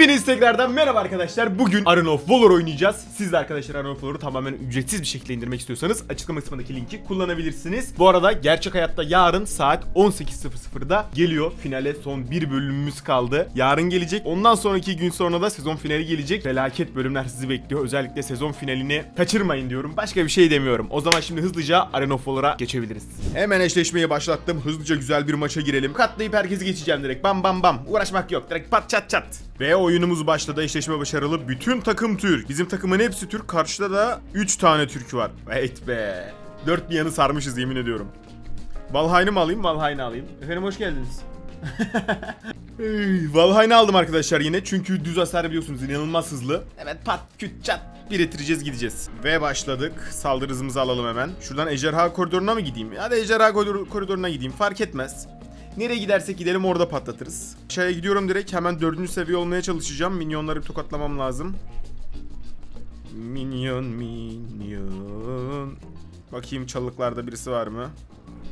Hepiniz tekrardan merhaba arkadaşlar. Bugün Arena of Valor oynayacağız. Siz de arkadaşlar Arena of Valor'u tamamen ücretsiz bir şekilde indirmek istiyorsanız açıklama kısmındaki linki kullanabilirsiniz. Bu arada Gerçek Hayatta yarın saat 18.00'da geliyor. Finale son bir bölümümüz kaldı. Yarın gelecek. Ondan sonraki gün sonra da sezon finali gelecek. Felaket bölümler sizi bekliyor. Özellikle sezon finalini kaçırmayın diyorum. Başka bir şey demiyorum. O zaman şimdi hızlıca Arena of Valor'a geçebiliriz. Hemen eşleşmeyi başlattım. Hızlıca güzel bir maça girelim. Katlayıp herkesi geçeceğim direkt. Bam bam bam. Uğraşmak yok. Direkt pat çat çat. Ve oyunumuz başladı. Eşleşme başarılı. Bütün takım Türk. Bizim takımın hepsi Türk. Karşıda da 3 tane Türk var. Evet be. 4 bir yanı sarmışız yemin ediyorum. Valhein'i mi alayım? Valhein'i alayım. Efendim hoş geldiniz. Valhein'i aldım arkadaşlar yine. Çünkü düz hasar biliyorsunuz. İnanılmaz hızlı. Evet pat küt çat. Bir ettireceğiz gideceğiz. Ve başladık. Saldırı hızımızı alalım hemen. Şuradan ejderha koridoruna mı gideyim? Ya da ejderha koridoruna gideyim. Fark etmez. Nereye gidersek gidelim orada patlatırız. Aşağıya gidiyorum direkt. Hemen 4. seviye olmaya çalışacağım. Minyonları bir tokatlamam lazım. Minyon minyon. Bakayım çalılıklarda birisi var mı?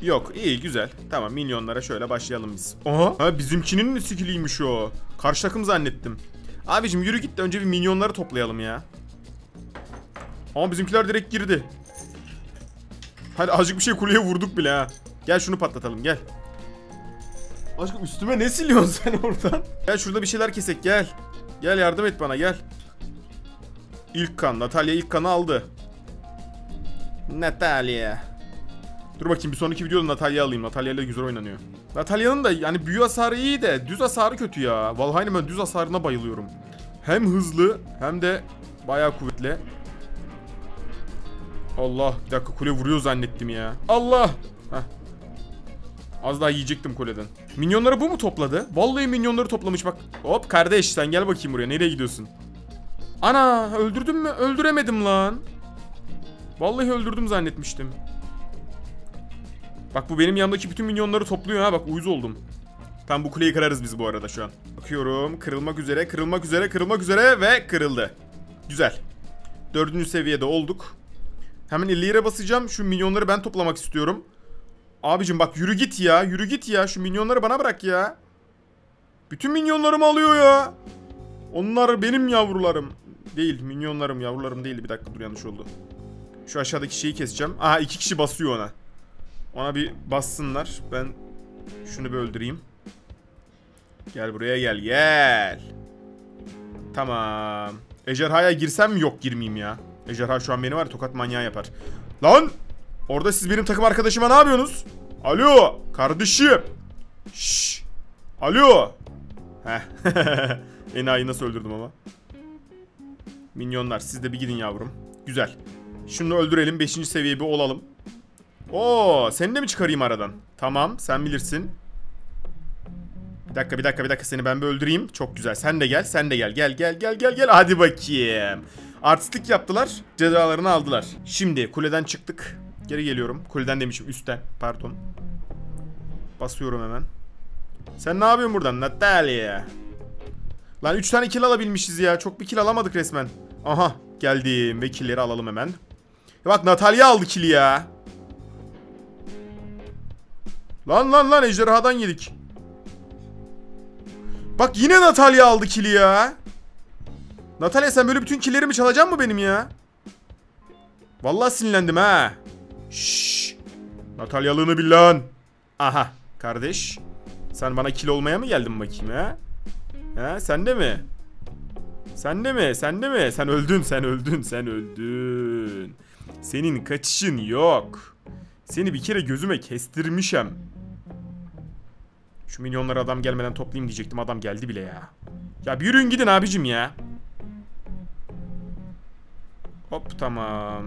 Yok, iyi güzel. Tamam, minyonlara şöyle başlayalım biz. Aha, ha, bizimkinin mi skilliymiş o? Karşı takım zannettim. Abicim yürü git de önce bir minyonları toplayalım ya. Ama bizimkiler direkt girdi. Hadi azıcık bir şey kuleye vurduk bile ha. Gel şunu patlatalım gel. Aşkım üstüme ne siliyorsun sen oradan? Gel şurada bir şeyler kesek gel. Gel yardım et bana gel. İlk kan. Natalya ilk kanı aldı. Natalya. Dur bakayım bir sonraki videoda Natalya alayım. Natalya ile güzel oynanıyor. Natalya'nın da yani büyü hasarı iyi de düz hasarı kötü ya. Valheim'in ben düz hasarına bayılıyorum. Hem hızlı hem de bayağı kuvvetli. Allah bir dakika kule vuruyor zannettim ya. Allah. Heh. Az daha yiyecektim kuleden. Minyonları bu mu topladı? Vallahi minyonları toplamış bak. Hop kardeş sen gel bakayım buraya. Nereye gidiyorsun? Ana öldürdün mü? Öldüremedim lan. Vallahi öldürdüm zannetmiştim. Bak bu benim yanımdaki bütün minyonları topluyor ha. Bak uyuz oldum. Tam bu kuleyi kırarız biz bu arada şu an. Bakıyorum kırılmak üzere kırılmak üzere kırılmak üzere ve kırıldı. Güzel. 4. seviyede olduk. Hemen 50 lira basacağım. Şu minyonları ben toplamak istiyorum. Abicim bak yürü git ya. Yürü git ya. Şu minyonları bana bırak ya. Bütün minyonlarımı alıyor ya. Onlar benim yavrularım. Değil minyonlarım yavrularım değildi. Bir dakika dur yanlış oldu. Şu aşağıdaki şeyi keseceğim. Aha 2 kişi basıyor ona. Ona bir bassınlar. Ben şunu bir öldüreyim. Gel buraya gel gel. Tamam. Ejderhaya girsem mi? Yok girmeyeyim ya. Ejderha şu an beni var tokat manyağı yapar. Lan! Orada siz benim takım arkadaşıma ne yapıyorsunuz? Alo! Kardeşim! Şşş! Alo! Heh. Enayi nasıl öldürdüm ama. Minyonlar siz de bir gidin yavrum. Güzel. Şunu öldürelim. 5. seviye bir olalım. Oo, seni de mi çıkarayım aradan? Tamam sen bilirsin. Bir dakika seni ben bir öldüreyim. Çok güzel. Sen de gel. Gel. Hadi bakayım. Artistlik yaptılar. Cezalarını aldılar. Şimdi kuleden çıktık. Geri geliyorum. Kuleden demişim üstten. Pardon. Basıyorum hemen. Sen ne yapıyorsun buradan? Natalya. Lan 3 tane kill alabilmişiz ya. Çok bir kill alamadık resmen. Aha geldim ve killleri alalım hemen. Bak Natalya aldı kill'i ya. Lan ejderhadan yedik. Bak yine Natalya aldı kill'i ya. Natalya sen böyle bütün killerimi çalacaksın mı benim ya? Vallahi sinirlendim ha. Şşş. Natalyalığını bil lan. Aha kardeş. Sen bana kill olmaya mı geldin bakayım ha? Ha sen de mi? Sen öldün. Senin kaçışın yok. Seni bir kere gözüme kestirmişem. Şu milyonları adam gelmeden toplayayım diyecektim. Adam geldi bile ya. Ya bir yürüyün gidin abicim ya. Hop tamam.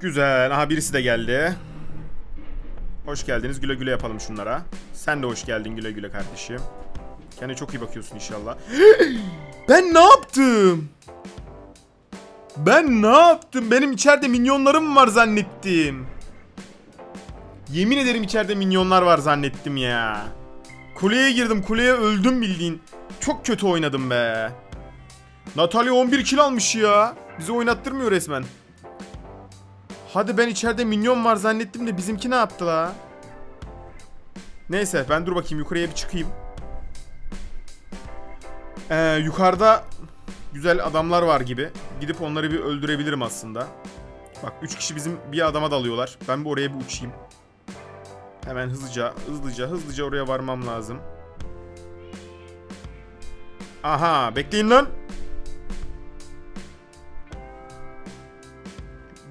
Güzel. Aha birisi de geldi. Hoş geldiniz. Güle güle yapalım şunlara. Sen de hoş geldin güle güle kardeşim. Kendine çok iyi bakıyorsun inşallah. Ben ne yaptım? Benim içeride minyonlarım var zannettim. Yemin ederim içeride minyonlar var zannettim ya. Kuleye girdim. Kuleye öldüm bildiğin. Çok kötü oynadım be. Natalya 11 kill almış ya. Bizi oynattırmıyor resmen. Hadi ben içeride minyon var zannettim de bizimki ne yaptı la? Neyse ben dur bakayım yukarıya bir çıkayım. Yukarıda güzel adamlar var gibi. Gidip onları bir öldürebilirim aslında. Bak 3 kişi bizim bir adama dalıyorlar. Ben bir oraya bir uçayım. Hemen hızlıca oraya varmam lazım. Aha, bekleyin lan.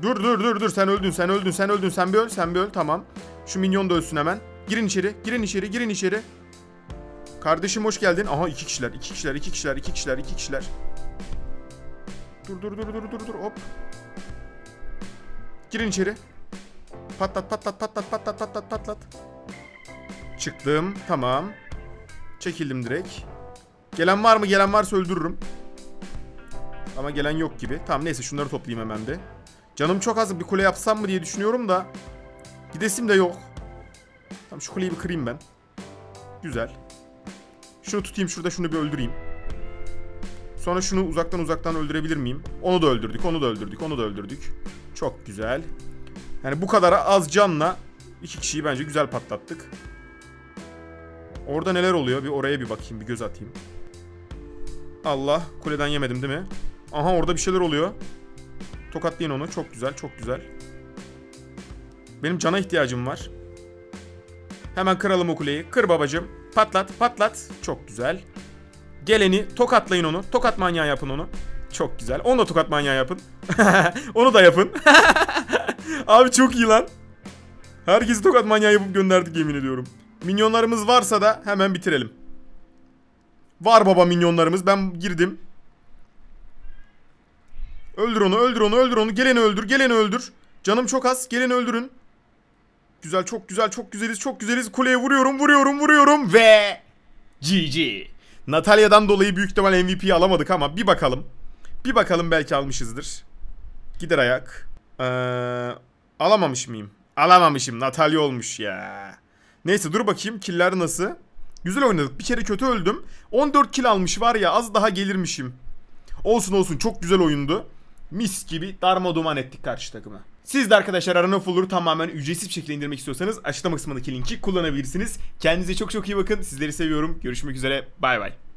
Dur sen öldün, sen bir öl, tamam. Şu minyon da ölsün hemen. Girin içeri. Kardeşim hoş geldin. Aha iki kişiler. Dur hop. Girin içeri. Patlat. Çıktım, tamam. Çekildim direkt. Gelen var mı? Gelen varsa öldürürüm. Ama gelen yok gibi. Tamam neyse, şunları toplayayım hemen de. Canım çok az, bir kule yapsam mı diye düşünüyorum da gidesim de yok. Tamam şu kuleyi bir kırayım ben. Güzel. Şunu tutayım şurada, şunu bir öldüreyim. Sonra şunu uzaktan öldürebilir miyim? Onu da öldürdük. Çok güzel. Yani bu kadar az canla iki kişiyi bence güzel patlattık. Orada neler oluyor? Bir oraya bir bakayım, bir göz atayım. Allah, kuleden yemedim değil mi? Aha orada bir şeyler oluyor. Tokatlayın onu. Çok güzel, çok güzel. Benim cana ihtiyacım var. Hemen kıralım o kuleyi. Kır babacığım. Patlat. Çok güzel. Geleni tokatlayın onu. Tokat manyağı yapın onu. Çok güzel. Onu da tokat manyağı yapın. Onu da yapın. Abi çok iyi lan. Herkesi tokat manyağı yapıp gönderdik, yemin ediyorum. Minyonlarımız varsa da hemen bitirelim. Var baba minyonlarımız. Ben girdim. Öldür onu. Geleni öldür. Canım çok az. Geleni öldürün. Güzel, çok güzeliz. Kuleye vuruyorum. Ve GG. Natalya'dan dolayı büyük ihtimal MVP'yi alamadık ama bir bakalım. Belki almışızdır. Gider ayak. Alamamış mıyım? Alamamışım. Natalya olmuş ya. Neyse dur bakayım killer nasıl. Güzel oynadık. Bir kere kötü öldüm. 14 kill almış var ya, az daha gelirmişim. Olsun, çok güzel oyundu. Mis gibi darma duman ettik karşı takımı. Siz de arkadaşlar Arena of Valor'u tamamen ücretsiz bir şekilde indirmek istiyorsanız açıklama kısmındaki linki kullanabilirsiniz. Kendinize çok iyi bakın. Sizleri seviyorum. Görüşmek üzere. Bay bay.